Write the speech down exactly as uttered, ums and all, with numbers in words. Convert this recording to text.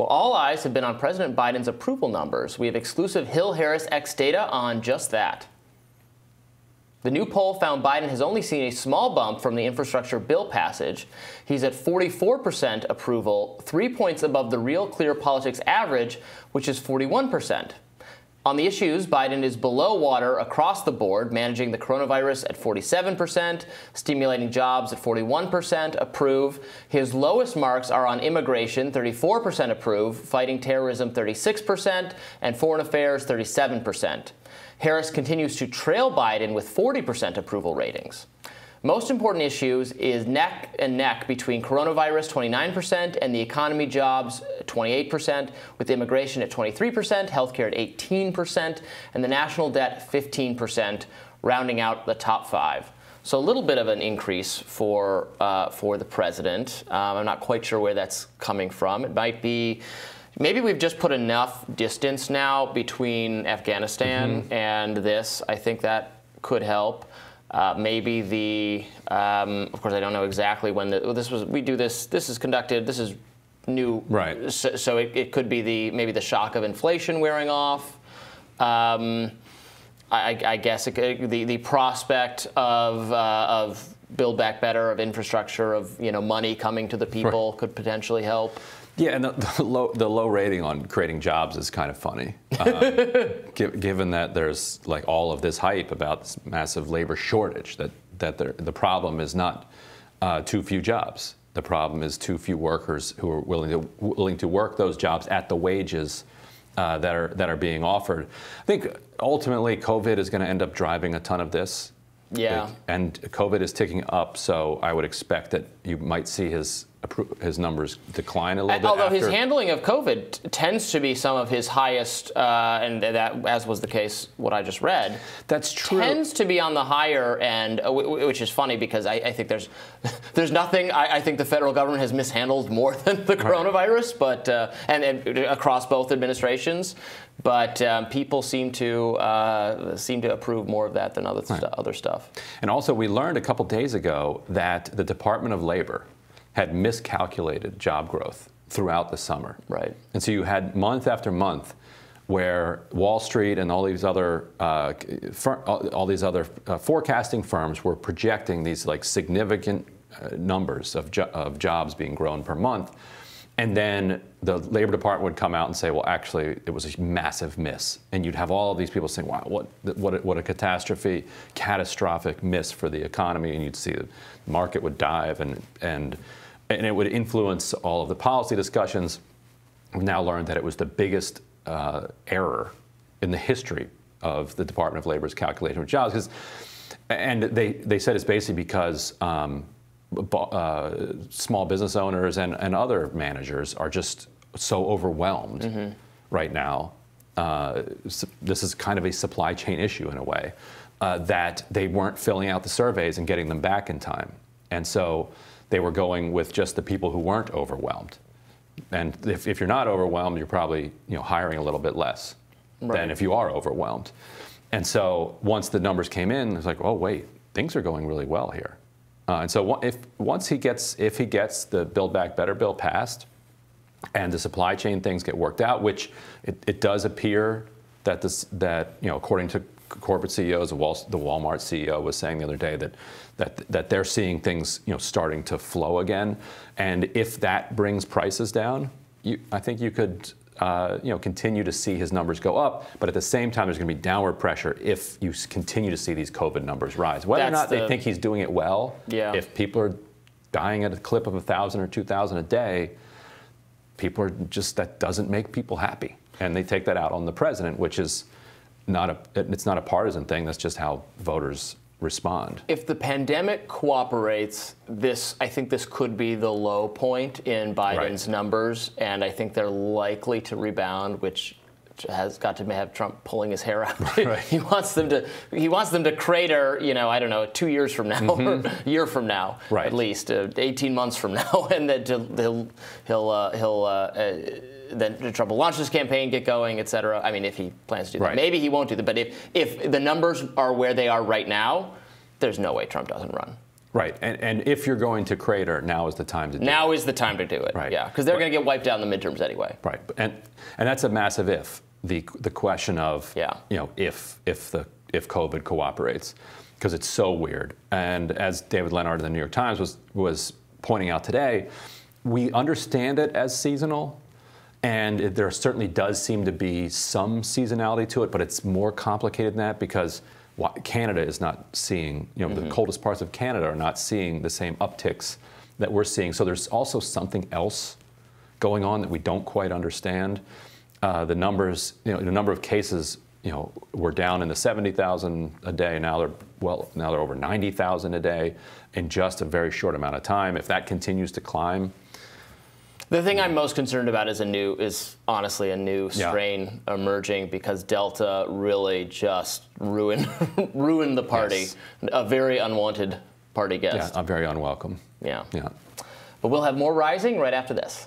Well, all eyes have been on President Biden's approval numbers. We have exclusive Hill-Harris X data on just that. The new poll found Biden has only seen a small bump from the infrastructure bill passage. He's at forty-four percent approval, three points above the Real Clear Politics average, which is forty-one percent. On the issues, Biden is below water across the board, managing the coronavirus at forty-seven percent, stimulating jobs at forty-one percent approve. His lowest marks are on immigration, thirty-four percent approve, fighting terrorism, thirty-six percent, and foreign affairs, thirty-seven percent. Harris continues to trail Biden with forty percent approval ratings. Most important issues is neck and neck between coronavirus, twenty-nine percent, and the economy, jobs, twenty-eight percent, with immigration at twenty-three percent, healthcare at eighteen percent, and the national debt, fifteen percent, rounding out the top five. So a little bit of an increase for, uh, for the president. Um, I'm not quite sure where that's coming from. It might be, maybe we've just put enough distance now between Afghanistan mm-hmm. and this. I think that could help. Uh, maybe the, um, of course, I don't know exactly when the, well, this was, we do this, this is conducted, this is new. Right. So, so it, it could be the, maybe the shock of inflation wearing off. Um, I, I guess it could, the, the prospect of, uh, of Build Back Better, of infrastructure, of, you know, money coming to the people right. could potentially help. Yeah, and the, the, low, the low rating on creating jobs is kind of funny, um, given that there's like all of this hype about this massive labor shortage, that, that there, the problem is not uh, too few jobs. The problem is too few workers who are willing to, willing to work those jobs at the wages uh, that, are, that are being offered. I think ultimately COVID is going to end up driving a ton of this. Yeah. Like, and COVID is ticking up, so I would expect that you might see his his numbers decline a little and, bit. Although after. His handling of COVID tends to be some of his highest, uh, and that, as was the case, what I just read. That's true. Tends to be on the higher end, which is funny because I, I think there's there's nothing. I, I think the federal government has mishandled more than the coronavirus, right. but uh, and, and across both administrations. But um, people seem to uh, seem to approve more of that than other st right. other stuff. And also, we learned a couple days ago that the Department of Labor had miscalculated job growth throughout the summer. Right. And so you had month after month where Wall Street and all these other uh, all these other uh, forecasting firms were projecting these like significant uh, numbers of jo of jobs being grown per month. And then the Labor Department would come out and say, well, actually, it was a massive miss. And you'd have all of these people saying, wow, what, what, a, what a catastrophe, catastrophic miss for the economy. And you'd see the market would dive, and, and, and it would influence all of the policy discussions. We've now learned that it was the biggest uh, error in the history of the Department of Labor's calculation of jobs. 'Cause, and they, they said it's basically because um, Uh, small business owners and, and other managers are just so overwhelmed mm-hmm. right now. Uh, so this is kind of a supply chain issue in a way uh, that they weren't filling out the surveys and getting them back in time. And so they were going with just the people who weren't overwhelmed. And if, if you're not overwhelmed, you're probably you know, hiring a little bit less right. than if you are overwhelmed. And so once the numbers came in, it's like, oh, wait, things are going really well here. Uh, and so, if once he gets, if he gets the Build Back Better bill passed, and the supply chain things get worked out, which it, it does appear that this, that you know, according to corporate C E Os, the Walmart C E O was saying the other day that that that they're seeing things you know starting to flow again, and if that brings prices down, you, I think you could uh, you know continue to see his numbers go up, but at the same time, there's going to be downward pressure if you continue to see these COVID numbers rise. Whether That's or not the, they think he's doing it well, yeah. if people are dying at a clip of a thousand or two thousand a day, people are just, that doesn't make people happy. And they take that out on the president, which is not a, it's not a partisan thing. That's just how voters respond. If the pandemic cooperates, this I think this could be the low point in Biden's right. numbers, and I think they're likely to rebound, which has got to have Trump pulling his hair out. Right. He wants them to he wants them to crater, you know, I don't know, two years from now, mm-hmm. or a year from now, right. at least uh, eighteen months from now, and then he'll he'll uh, he'll. Uh, uh, Then Trump will launch his campaign, get going, et cetera. I mean, if he plans to do that. Right. Maybe he won't do that. But if, if the numbers are where they are right now, there's no way Trump doesn't run. Right, and and if you're going to crater, now is the time to do now it. Now is the time to do it, right. yeah, because they're right. going to get wiped out in the midterms anyway. Right, and and that's a massive if, the the question of, yeah. you know, if if the if COVID cooperates, because it's so weird. And as David Leonard of the New York Times was was pointing out today, we understand it as seasonal, and it, there certainly does seem to be some seasonality to it, but it's more complicated than that because Canada is not seeing, you know, mm-hmm. the coldest parts of Canada are not seeing the same upticks that we're seeing. So there's also something else going on that we don't quite understand. Uh, the numbers, you know, the number of cases, you know, were down in the seventy thousand a day. Now they're well, now they're over ninety thousand a day in just a very short amount of time. If that continues to climb. The thing I'm most concerned about is a new, is honestly a new strain yeah. emerging, because Delta really just ruined ruined the party. Yes. A very unwanted party guest. Yeah, a very unwelcome. Yeah. Yeah. But we'll have more Rising right after this.